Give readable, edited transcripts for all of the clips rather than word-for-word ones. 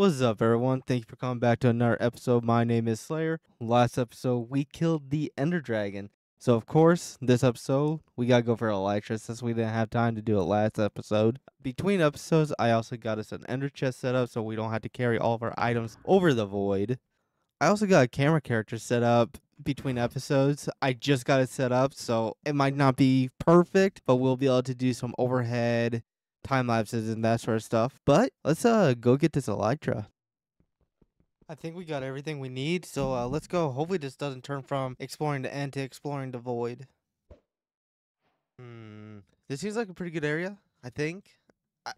What's up, everyone? Thank you for coming back to another episode. My name is Slayer. Last episode, we killed the Ender Dragon. So, of course, this episode, we gotta go for Elytra since we didn't have time to do it last episode. Between episodes, I also got us an Ender chest set up so we don't have to carry all of our items over the void. I also got a camera character set up between episodes. I just got it set up, so it might not be perfect, but we'll be able to do some overhead time lapses and that sort of stuff. But let's go get this Elytra. I think we got everything we need, so let's go. Hopefully this doesn't turn from exploring the end to exploring the void. This seems like a pretty good area. I think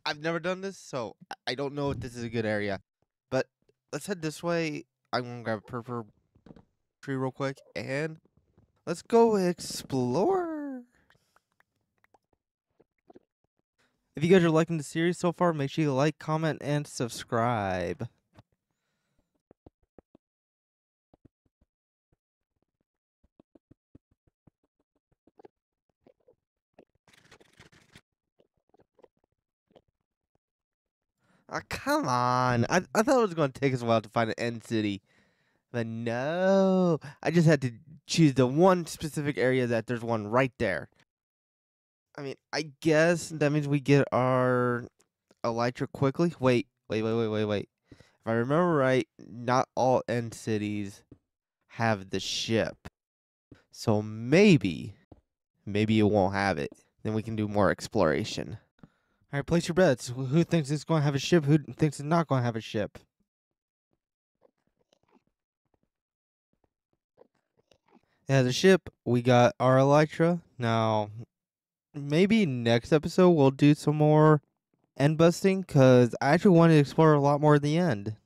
I've never done this, so I don't know if this is a good area, but let's head this way. I'm gonna grab a purple tree real quick and let's go explore. If you guys are liking the series so far, make sure you like, comment, and subscribe. Ah, come on. I thought it was going to take us a while to find an end city. But no. I just had to choose the one specific area that there's one right there. I mean, I guess that means we get our Elytra quickly. Wait. If I remember right, not all end cities have the ship. So maybe it won't have it. Then we can do more exploration. All right, place your bets. Who thinks it's going to have a ship? Who thinks it's not going to have a ship? Yeah, the ship. We got our Elytra. Now, maybe next episode we'll do some more end busting, because I actually want to explore a lot more of the end.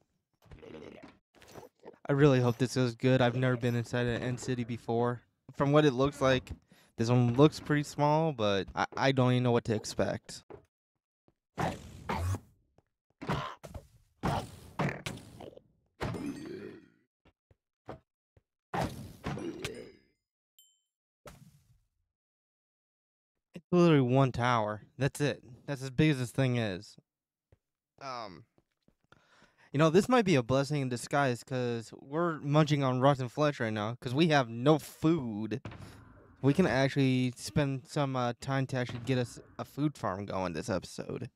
I really hope this goes good. I've never been inside an end city before. From what it looks like, this one looks pretty small, but I don't even know what to expect. Literally one tower. That's it. That's as big as this thing is. You know, this might be a blessing in disguise, because we're munching on rotten flesh right now because we have no food. We can actually spend some time to actually get us a food farm going this episode.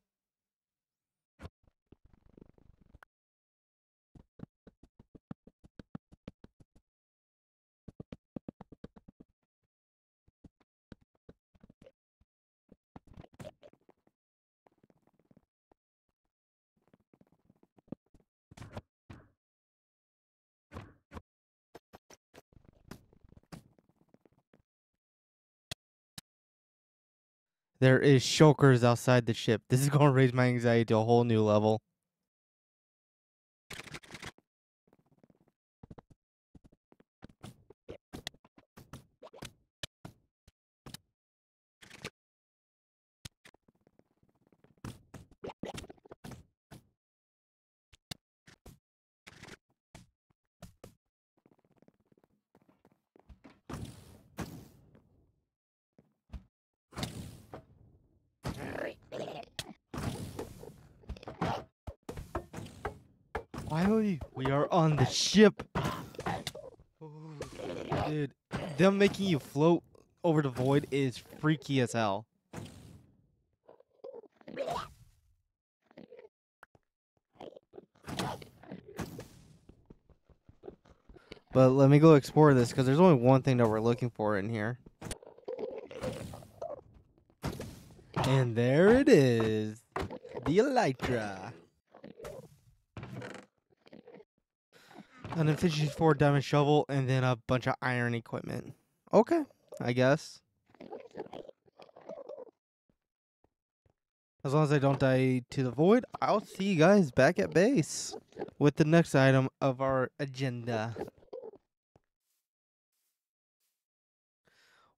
There is shulkers outside the ship. This is going to raise my anxiety to a whole new level. Finally, we are on the ship. Ooh, dude, them making you float over the void is freaky as hell. But let me go explore this, because there's only one thing that we're looking for in here. And there it is. The Elytra. An efficient 4 diamond shovel, and then a bunch of iron equipment. Okay, I guess. As long as I don't die to the void, I'll see you guys back at base with the next item of our agenda.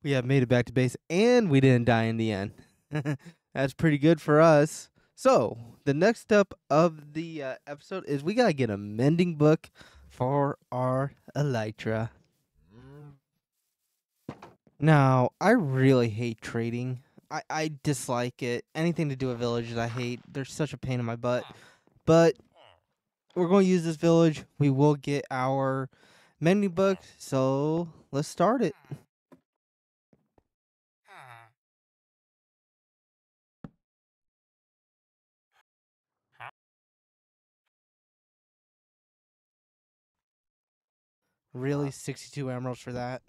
We have made it back to base, and we didn't die in the end. That's pretty good for us. So, the next step of the episode is we gotta get a mending book for our Elytra. Now, I really hate trading. I dislike it. Anything to do with villages I hate. They're such a pain in my butt. But we're going to use this village. We will get our mending book, so let's start it. Really, 62 emeralds for that.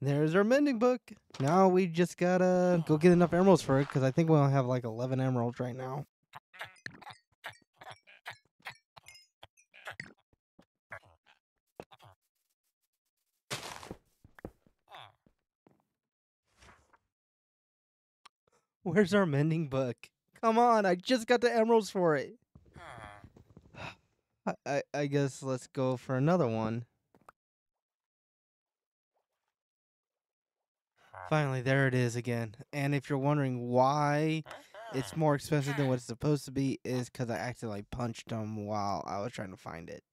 There's our mending book. Now we just gotta go get enough emeralds for it, because I think we only have like 11 emeralds right now. Where's our mending book? Come on, I just got the emeralds for it. I guess let's go for another one. Finally, there it is again. And if you're wondering why it's more expensive than what it's supposed to be, is because I accidentally punched them while I was trying to find it.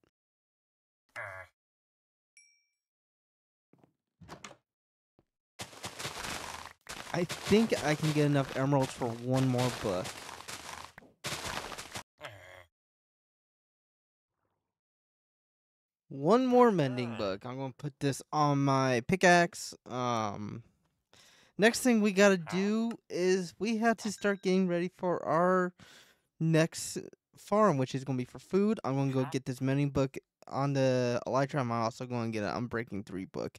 I think I can get enough emeralds for one more book. One more mending book. I'm going to put this on my pickaxe. Next thing we got to do is we have to start getting ready for our next farm, which is going to be for food. I'm going to go get this mending book on the Elytra. I'm also going to get an unbreaking 3 book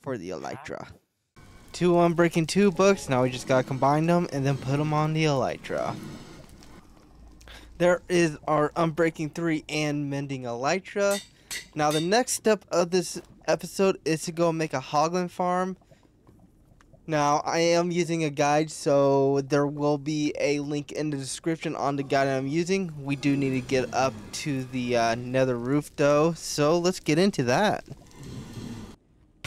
for the Elytra. 2 unbreaking 2 books. Now we just got to combine them and then put them on the Elytra. There is our unbreaking 3 and mending Elytra. Now the next step of this episode is to go make a hoglin farm. Now I am using a guide, so there will be a link in the description on the guide I'm using. We do need to get up to the nether roof though, so let's get into that.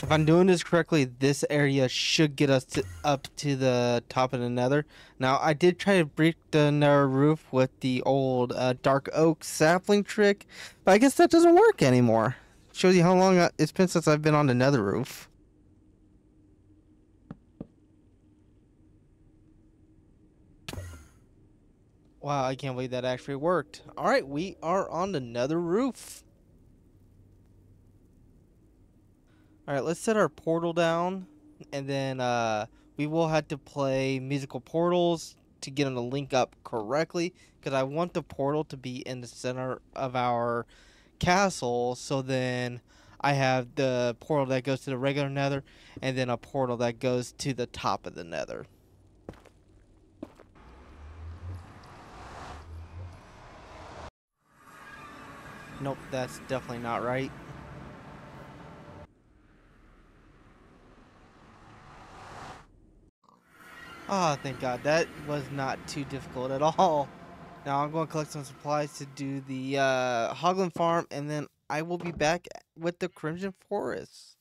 If I'm doing this correctly, this area should get us up to the top of the nether. Now I did try to break the nether roof with the old dark oak sapling trick, but I guess that doesn't work anymore. Shows you how long it's been since I've been on the nether roof. Wow, I can't believe that actually worked. Alright, we are on the nether roof. Alright, let's set our portal down, and then we will have to play musical portals to get them to link up correctly, because I want the portal to be in the center of our castle, so then I have the portal that goes to the regular nether, and then a portal that goes to the top of the nether. Nope, that's definitely not right. Oh, thank God. That was not too difficult at all. Now I'm going to collect some supplies to do the hoglin farm, and then I will be back with the Crimson Forest.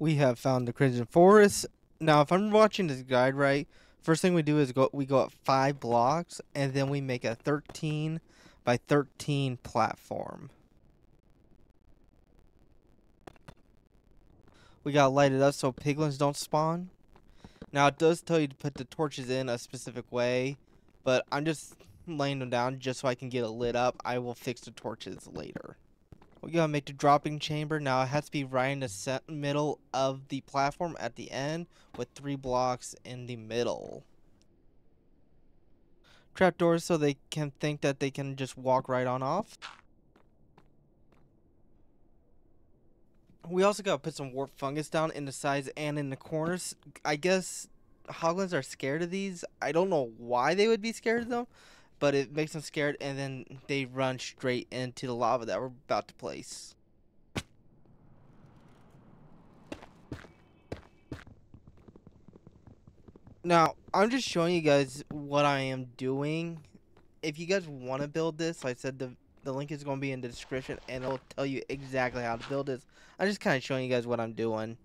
We have found the Crimson Forest. Now, if I'm watching this guide right, first thing we do is we go up 5 blocks, and then we make a 13 by 13 platform. We gotta light it up so piglins don't spawn. Now it does tell you to put the torches in a specific way, but I'm just laying them down just so I can get it lit up. I will fix the torches later. We gotta make the dropping chamber. Now it has to be right in the middle of the platform at the end, with 3 blocks in the middle. Trapdoors so they can think that they can just walk right on off. We also gotta put some warp fungus down in the sides and in the corners. I guess hoglins are scared of these. I don't know why they would be scared of them, but it makes them scared, and then they run straight into the lava that we're about to place. Now, I'm just showing you guys what I am doing. If you guys want to build this, like I said, the link is going to be in the description, and it'll tell you exactly how to build this. I'm just kind of showing you guys what I'm doing.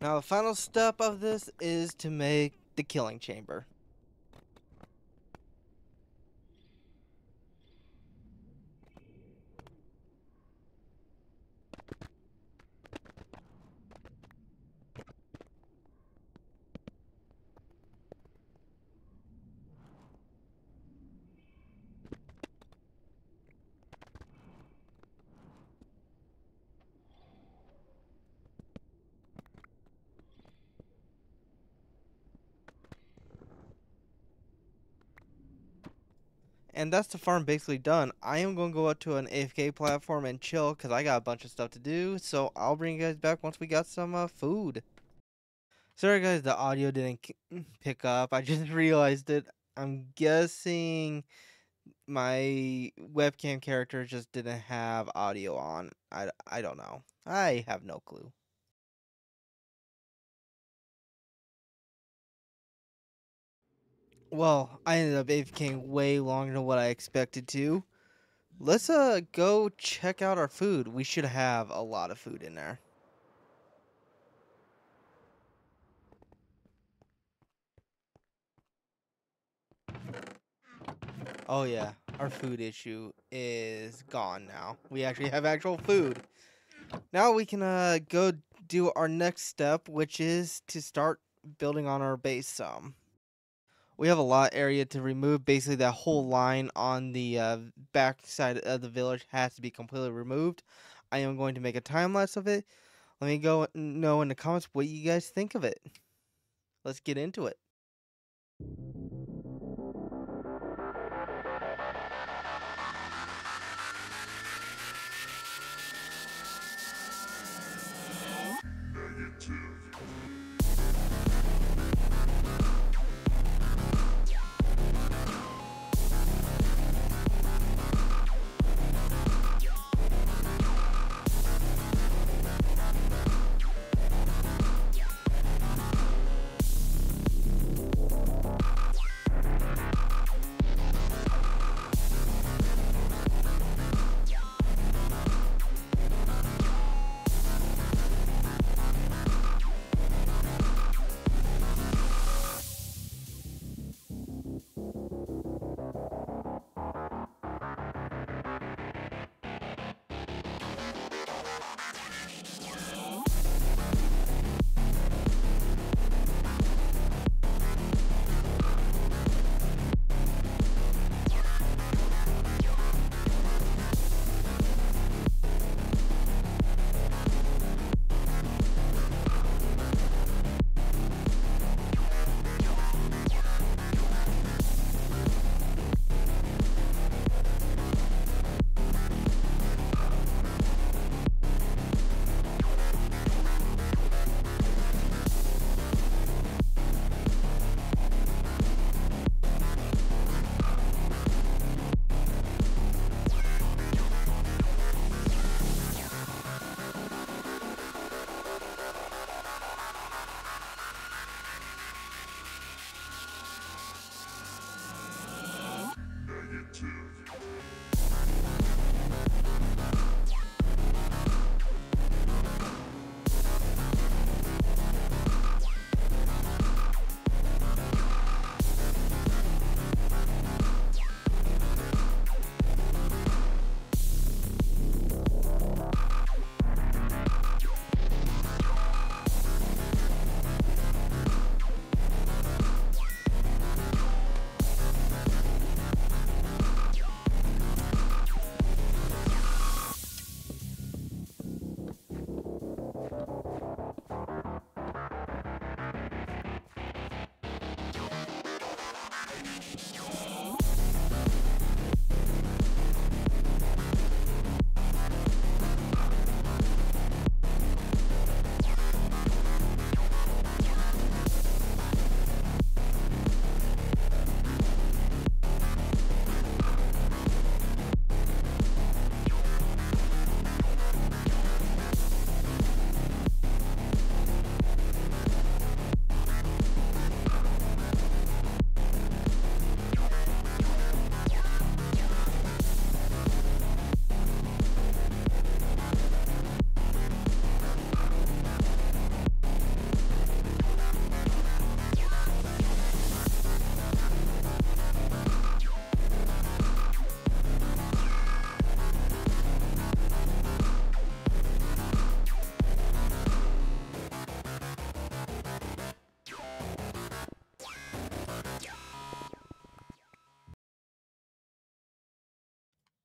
Now, the final step of this is to make the killing chamber. And that's the farm basically done. I am going to go out to an AFK platform and chill because I got a bunch of stuff to do. So I'll bring you guys back once we got some food. Sorry guys, the audio didn't pick up. I just realized it. I'm guessing my webcam character just didn't have audio on. I don't know. I have no clue. Well, I ended up AFKing way longer than what I expected to. Let's go check out our food. We should have a lot of food in there. Oh yeah, our food issue is gone now. We actually have actual food. Now we can go do our next step, which is to start building on our base some. We have a lot of area to remove. Basically, that whole line on the back side of the village has to be completely removed. I am going to make a time lapse of it. Let me go know in the comments what you guys think of it. Let's get into it.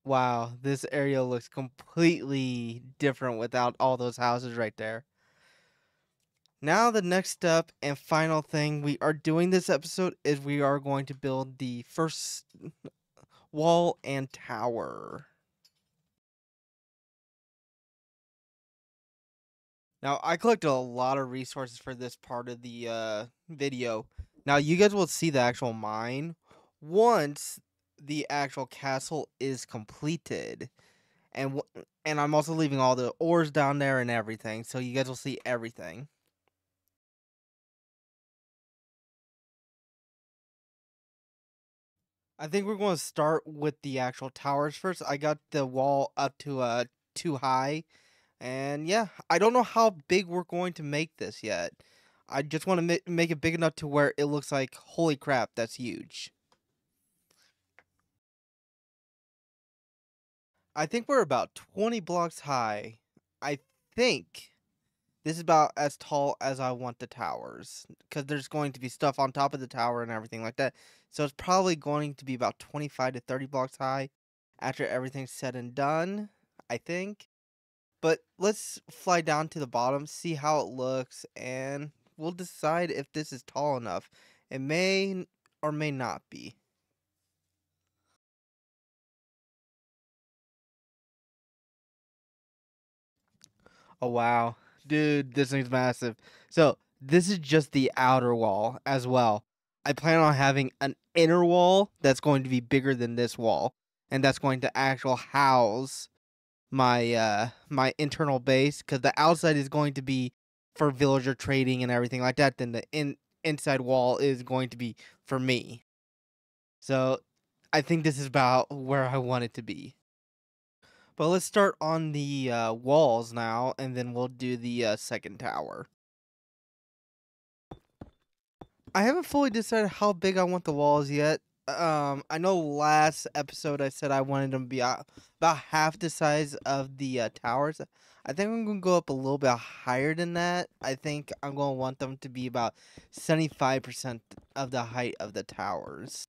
Wow, this area looks completely different without all those houses right there. Now the next step and final thing we are doing this episode is we are going to build the first wall and tower. Now, I collected a lot of resources for this part of the video. Now, you guys will see the actual mine once the actual castle is completed. And I'm also leaving all the ores down there and everything, so you guys will see everything. I think we're going to start with the actual towers first. I got the wall up to too high. And yeah, I don't know how big we're going to make this yet. I just want to make it big enough to where it looks like, holy crap, that's huge. I think we're about 20 blocks high. I think this is about as tall as I want the towers, because there's going to be stuff on top of the tower and everything like that. So it's probably going to be about 25 to 30 blocks high after everything's said and done, I think. But let's fly down to the bottom, see how it looks, and we'll decide if this is tall enough. It may or may not be. Oh, wow. Dude, this thing's massive. So, this is just the outer wall as well. I plan on having an inner wall that's going to be bigger than this wall, and that's going to actually house my my internal base, because the outside is going to be for villager trading and everything like that. Then the inside wall is going to be for me. So I think this is about where I want it to be. But let's start on the walls now, and then we'll do the second tower. I haven't fully decided how big I want the walls yet. I know last episode I said I wanted them to be about half the size of the towers. I think I'm going to go up a little bit higher than that. I think I'm going to want them to be about 75% of the height of the towers.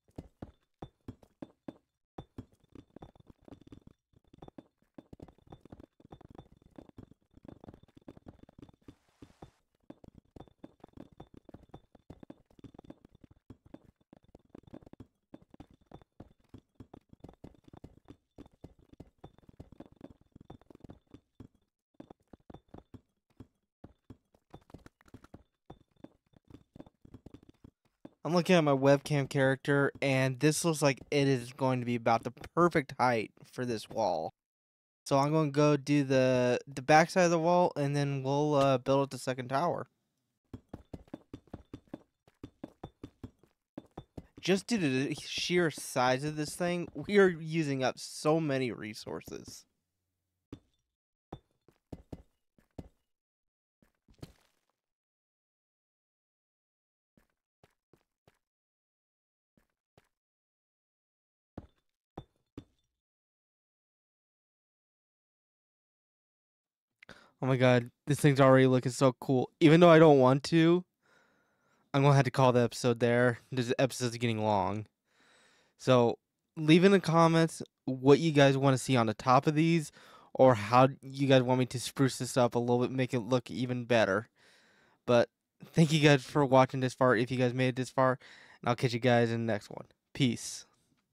I'm looking at my webcam character, and this looks like it is going to be about the perfect height for this wall. So I'm going to go do the back side of the wall, and then we'll build up the second tower. Just due to the sheer size of this thing, we are using up so many resources. Oh my god, this thing's already looking so cool. Even though I don't want to, I'm going to have to call the episode there. This episode's getting long. So, leave in the comments what you guys want to see on the top of these, or how you guys want me to spruce this up a little bit, make it look even better. But, thank you guys for watching this far, if you guys made it this far, and I'll catch you guys in the next one. Peace.